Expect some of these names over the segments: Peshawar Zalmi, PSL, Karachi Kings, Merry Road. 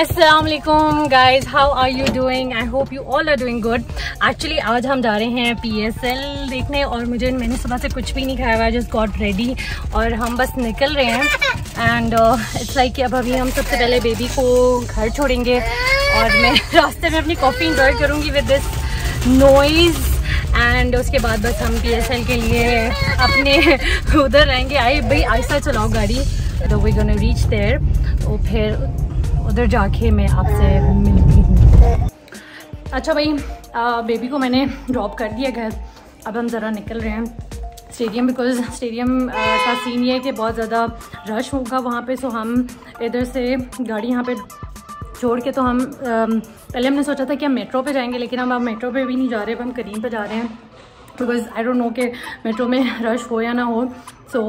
Assalamualaikum guys, how are you doing? I hope you all are doing good. Actually आज हम जा रहे हैं PSL देखने और मैंने सुबह से कुछ भी नहीं खाया हुआ है, just got ready और हम बस निकल रहे हैं and it's like कि अब अभी हम सबसे पहले बेबी को घर छोड़ेंगे और मैं रास्ते में अपनी कॉफ़ी इंजॉय करूँगी with this noise and उसके बाद बस हम PSL के लिए अपने उधर रहेंगे. आई भाई आहिस्ता चलाओ गाड़ी, तो वी गोना रीच देयर और फिर उधर जाके मैं आपसे मिलती हूँ. अच्छा भाई, बेबी को मैंने ड्रॉप कर दिया घर. अब हम ज़रा निकल रहे हैं स्टेडियम बिकॉज़ स्टेडियम का सीन ये है कि बहुत ज़्यादा रश होगा वहाँ पे. सो हम इधर से गाड़ी यहाँ पे छोड़ के तो हम पहले हमने सोचा था कि हम मेट्रो पे जाएंगे, लेकिन हम अब मेट्रो पे भी नहीं जा रहे, अब हम करीम पे जा रहे हैं बिकॉज़ आई डोंट नो कि मेट्रो में रश हो या ना हो. सो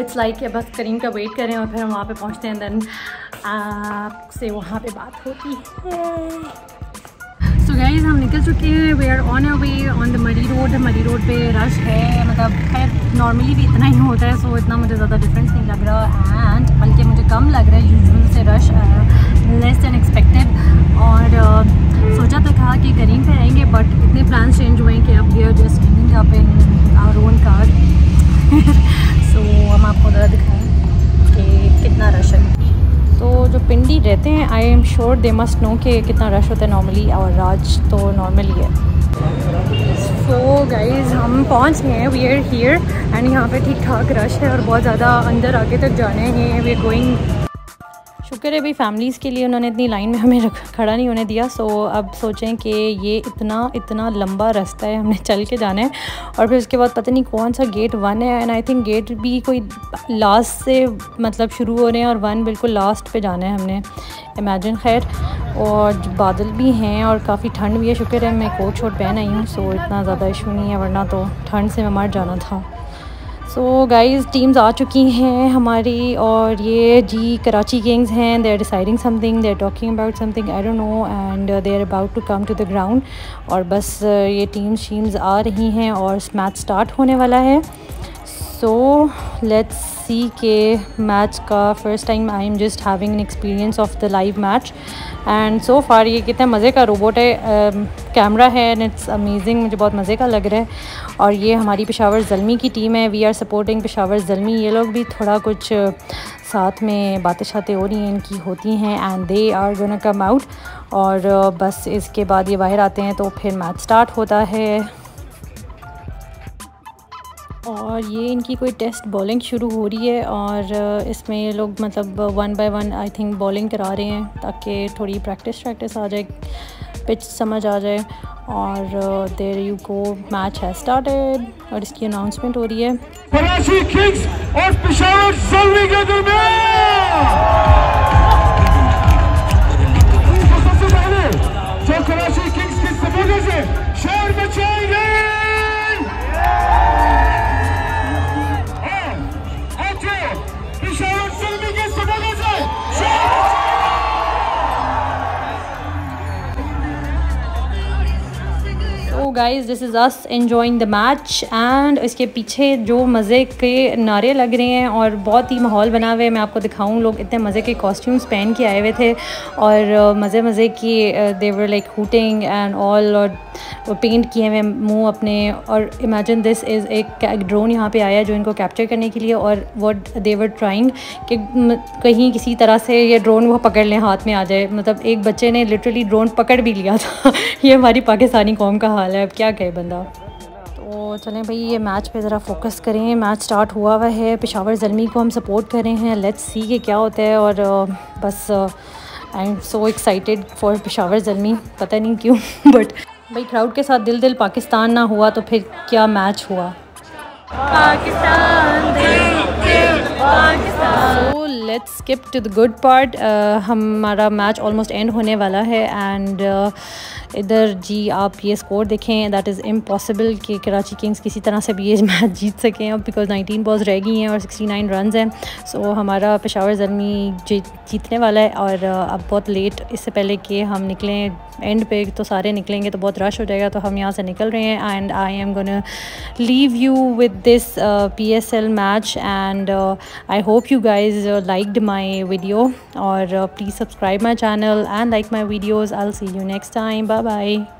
इट्स लाइक कि बस करीम का वेट करें और फिर हम वहाँ पे पहुँचते हैं, देन आपसे वहाँ पे बात होती है. सो गाइस, हम निकल चुके हैं. We are on our way on the Murree road. Murree road पे रश है, मतलब खैर नॉर्मली भी इतना ही होता है. सो इतना मुझे ज़्यादा डिफरेंस नहीं लग रहा एंड बल्कि मुझे कम लग रहा है यूजुअल से. रश लेस दैन एक्सपेक्टेड और सोचा तो था कि करीम पे रहेंगे बट इतने प्लान्स चेंज हुए हैं कि अब we are just getting up in our own car. तो हम आपको ज़रा दिखाएँ कि कितना रश है. तो जो पिंडी रहते हैं I am sure they must know कि कितना रश होता है नॉर्मली, और आज तो नॉर्मली है. सो गाइज़, हम पहुँच गए हैं. वी आर हियर एंड यहाँ पे ठीक ठाक रश है और बहुत ज़्यादा अंदर आगे तक जाने हैं. We are going. शुक्र है भाई, फैमिलीज़ के लिए उन्होंने इतनी लाइन में हमें खड़ा नहीं होने दिया. सो अब सोचें कि ये इतना लंबा रास्ता है, हमने चल के जाना है और फिर उसके बाद पता नहीं कौन सा गेट 1 है एंड आई थिंक गेट भी कोई लास्ट से मतलब शुरू हो रहे हैं और 1 बिल्कुल लास्ट पे जाना है हमने, इमेजिन. खैर, और बादल भी हैं और काफ़ी ठंड भी है. शुक्र है मैं कोट शोट पहन आई हूँ, सो इतना ज़्यादा इशू नहीं है, वरना तो ठंड से मैं मर जाना था. सो गाइज़, टीम्स आ चुकी हैं हमारी और ये जी कराची किंग्स हैं. They are deciding something, they are talking about something, I don't know, and they are about to come to the ground. और बस ये टीम्स आ रही हैं और मैच स्टार्ट होने वाला है. सो लेट्स सी के मैच का first time I am just having an experience of the live match and so far ये कितना मज़े का रोबोट है, कैमरा है एंड इट्स अमेजिंग. मुझे बहुत मज़े का लग रहा है. और ये हमारी पेशावर ज़लमी की टीम है. We are supporting Peshawar Zalmi. ये लोग भी थोड़ा कुछ साथ में बातें शातें हो रही हैं इनकी होती हैं and they are gonna come out. और बस इसके बाद ये बाहर आते हैं तो फिर मैच स्टार्ट होता है. और ये इनकी कोई टेस्ट बॉलिंग शुरू हो रही है और इसमें ये लोग मतलब 1 by 1 आई थिंक बॉलिंग करा रहे हैं ताकि थोड़ी प्रैक्टिस आ जाए, पिच समझ आ जाए. और देयर यू गो, मैच है स्टार्टेड और इसकी अनाउंसमेंट हो रही है. कराची किंग्स और पेशावर ज़लमी के दरमियान guys, this is us enjoying the match and इसके पीछे जो मज़े के नारे लग रहे हैं और बहुत ही माहौल बना हुआ है. मैं आपको दिखाऊं, लोग इतने मज़े के कॉस्ट्यूम्स पहन के आए हुए थे और मज़े की they were like hooting and all, और पेंट किए हुए मुंह अपने. और इमेजिन दिस इज़ एक ड्रोन यहाँ पे आया जो इनको कैप्चर करने के लिए, और व्हाट दे वर ट्राइंग कि कहीं किसी तरह से ये ड्रोन वो पकड़ लें, हाथ में आ जाए. मतलब एक बच्चे ने लिटरली ड्रोन पकड़ भी लिया था. ये हमारी पाकिस्तानी कौम का हाल है, अब क्या कहे बंदा. तो चलें भाई, ये मैच पे ज़रा फोकस करें. मैच स्टार्ट हुआ है, पेशावर ज़लमी को हम सपोर्ट कर रहे हैं. लेट्स सी के क्या होता है. और बस I am so excited for Peshawar Zalmi, पता नहीं क्यों बट भाई क्राउड के साथ दिल पाकिस्तान ना हुआ तो फिर क्या मैच हुआ. पाकिस्तान दिल. So let's skip to the good part. हमारा मैच ऑलमोस्ट एंड होने वाला है एंड इधर जी आप ये स्कोर देखें, दैट इज़ इम्पॉसिबल कि कराची किंग्स किसी तरह से भी ये मैच जीत सकें अब बिकॉज 19 बॉल्स रह गई हैं और 69 रन्स हैं. सो हमारा पेशावर ज़लमी जीतने वाला है. और अब बहुत लेट, इससे पहले कि हम निकलें एंड पे तो सारे निकलेंगे तो बहुत रश हो जाएगा, तो हम यहाँ से निकल रहे हैं and I am gonna leave you with this PSL match and I hope you guys like liked my video, or please subscribe my channel and like my videos. I'll see you next time. Bye bye.